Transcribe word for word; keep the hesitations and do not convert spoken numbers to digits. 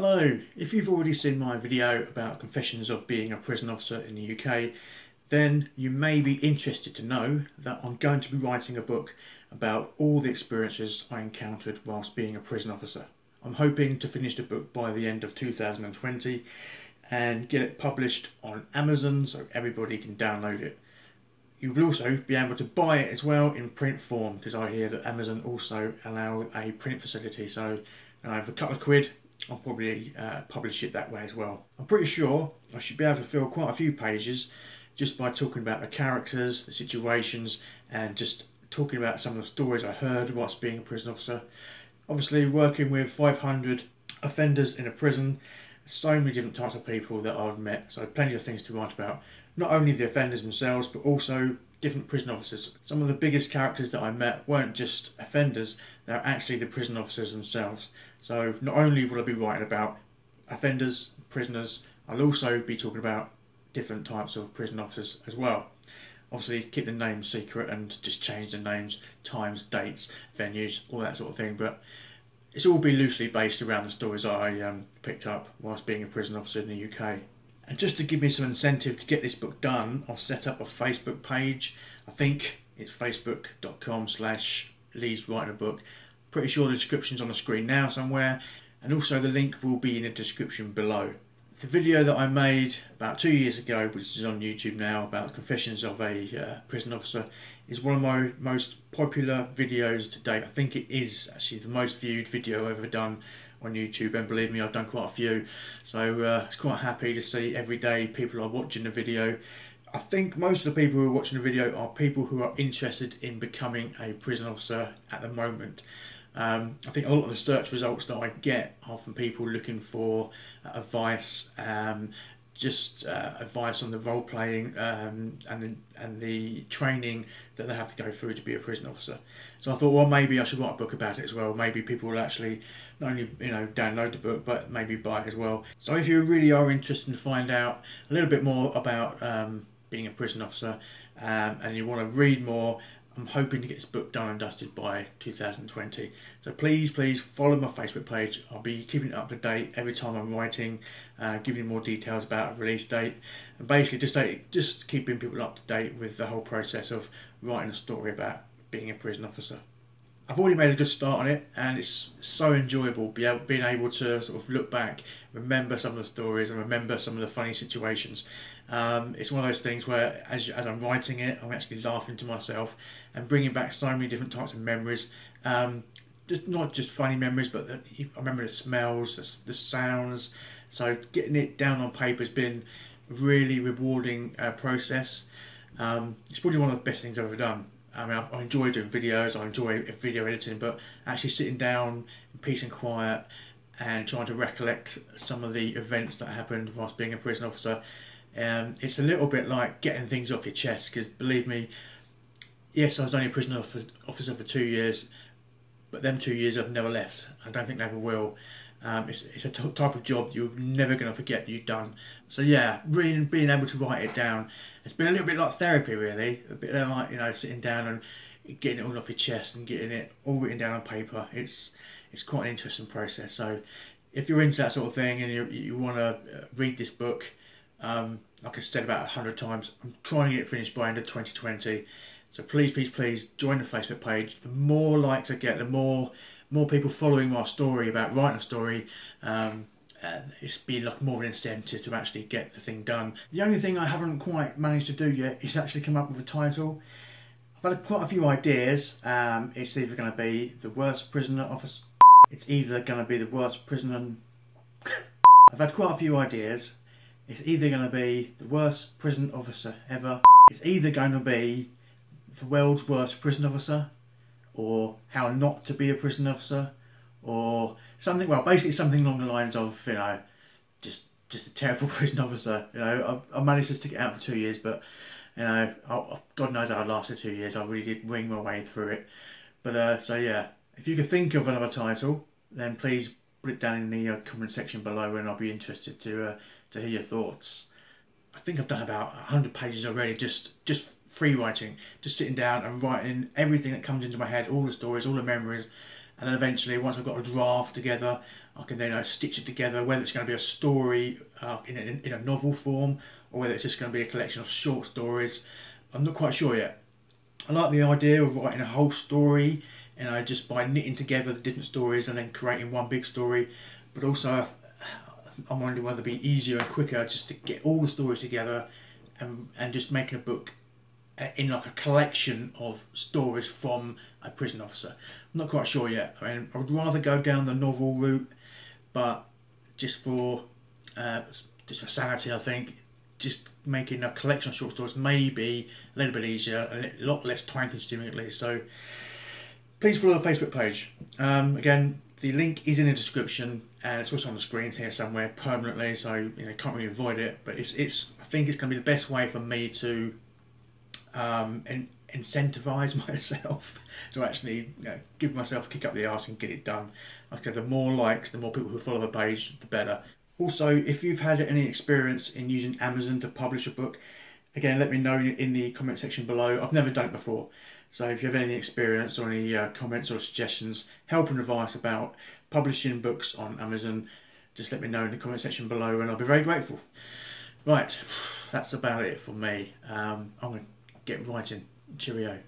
Hello, if you've already seen my video about confessions of being a prison officer in the U K, then you may be interested to know that I'm going to be writing a book about all the experiences I encountered whilst being a prison officer. I'm hoping to finish the book by the end of two thousand twenty and get it published on Amazon so everybody can download it. You will also be able to buy it as well in print form, because I hear that Amazon also allow a print facility, so uh, for a couple of quid I'll probably uh, publish it that way as well. I'm pretty sure I should be able to fill quite a few pages just by talking about the characters, the situations, and just talking about some of the stories I heard whilst being a prison officer. Obviously, working with five hundred offenders in a prison, so many different types of people that I've met, so plenty of things to write about. Not only the offenders themselves, but also different prison officers. Some of the biggest characters that I met weren't just offenders, they're actually the prison officers themselves. So not only will I be writing about offenders, prisoners, I'll also be talking about different types of prison officers as well. Obviously keep the names secret and just change the names, times, dates, venues, all that sort of thing, but it's all be loosely based around the stories I um, picked up whilst being a prison officer in the U K. And just to give me some incentive to get this book done, I've set up a Facebook page. I think it's facebook.com slash Lee's Writing a Book. Pretty sure the description's on the screen now somewhere, and also the link will be in the description below. The video that I made about two years ago, which is on YouTube now, about confessions of a uh, prison officer, is one of my most popular videos to date. I think it is actually the most viewed video I've ever done on YouTube, and believe me, I've done quite a few, so uh, it's quite happy to see every day people are watching the video. I think most of the people who are watching the video are people who are interested in becoming a prison officer at the moment. Um, I think a lot of the search results that I get are from people looking for uh, advice, um, just uh, advice on the role playing um, and, the, and the training that they have to go through to be a prison officer. So I thought, well, maybe I should write a book about it as well. Maybe people will actually not only you know download the book, but maybe buy it as well. So if you really are interested to find out a little bit more about um, being a prison officer um, and you want to read more, I'm hoping to get this book done and dusted by two thousand twenty. So please, please follow my Facebook page. I'll be keeping it up to date every time I'm writing, uh, giving you more details about a release date, and basically just, just keeping people up to date with the whole process of writing a story about being a prison officer. I've already made a good start on it, and it's so enjoyable being able to sort of look back, remember some of the stories and remember some of the funny situations. Um, it's one of those things where as, as I'm writing it, I'm actually laughing to myself and bringing back so many different types of memories. Um, just not just funny memories, but the, I remember the smells, the, the sounds. So getting it down on paper has been a really rewarding uh, process. Um, it's probably one of the best things I've ever done. I mean, I enjoy doing videos, I enjoy video editing, but actually sitting down in peace and quiet and trying to recollect some of the events that happened whilst being a prison officer, um, it's a little bit like getting things off your chest, because believe me, yes, I was only a prison officer for two years, but them two years I've never left. I don't think they ever will. Um, it's, it's a type of job you're never going to forget you've done. So yeah, really being able to write it down, it's been a little bit like therapy really, a bit like you know sitting down and getting it all off your chest and getting it all written down on paper. It's it's quite an interesting process. So if you're into that sort of thing and you, you want to read this book, um, like I said about a hundred times, I'm trying to get it finished by end of twenty twenty. So please, please, please join the Facebook page. The more likes I get, the more more people following my story about writing a story, um, it's been like more of an incentive to actually get the thing done. The only thing I haven't quite managed to do yet is actually come up with a title. I've had quite a few ideas. Um, it's either going to be the worst prisoner officer. It's either going to be the worst prisoner. I've had quite a few ideas. It's either going to be the worst prison officer ever. It's either going to be the world's worst prison officer, or how not to be a prison officer, or something, well, basically something along the lines of, you know, just just a terrible prison officer. You know, I, I managed to stick it out for two years, but, you know, I, God knows how I lasted two years. I really did wing my way through it. But, uh, so, yeah, if you could think of another title, then please put it down in the uh, comment section below, and I'll be interested to, uh, to hear your thoughts. I think I've done about a hundred pages already, just just... free writing, just sitting down and writing everything that comes into my head, all the stories, all the memories, and then eventually once I've got a draft together I can then uh, stitch it together, whether it's going to be a story uh, in, a, in a novel form or whether it's just going to be a collection of short stories. I'm not quite sure yet. I like the idea of writing a whole story, you know, just by knitting together the different stories and then creating one big story, but also I'm wondering whether it'd be easier and quicker just to get all the stories together and, and just making a book in like a collection of stories from a prison officer. I'm not quite sure yet. I mean, I would rather go down the novel route, but just for uh, just for sanity, I think just making a collection of short stories may be a little bit easier and a lot less time consuming at least. So please follow the Facebook page. Um, again, the link is in the description and it's also on the screen here somewhere permanently, so you know, can't really avoid it. But it's it's I think it's going to be the best way for me to um, in, incentivize myself to actually, you know, give myself a kick up the arse and get it done. Like I said, the more likes, the more people who follow the page, the better. Also, if you've had any experience in using Amazon to publish a book, again, let me know in the comment section below. I've never done it before. So if you have any experience or any uh, comments or suggestions, help and advice about publishing books on Amazon, just let me know in the comment section below and I'll be very grateful. Right, that's about it for me. Um, I'm going to get writing. Cheerio.